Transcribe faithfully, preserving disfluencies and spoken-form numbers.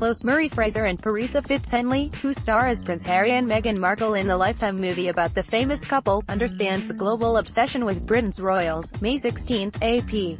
close Murray Fraser and Parisa Fitz-Henley, who star as Prince Harry and Meghan Markle in the Lifetime movie about the famous couple, understand the global obsession with Britain's royals. May sixteenth, A P.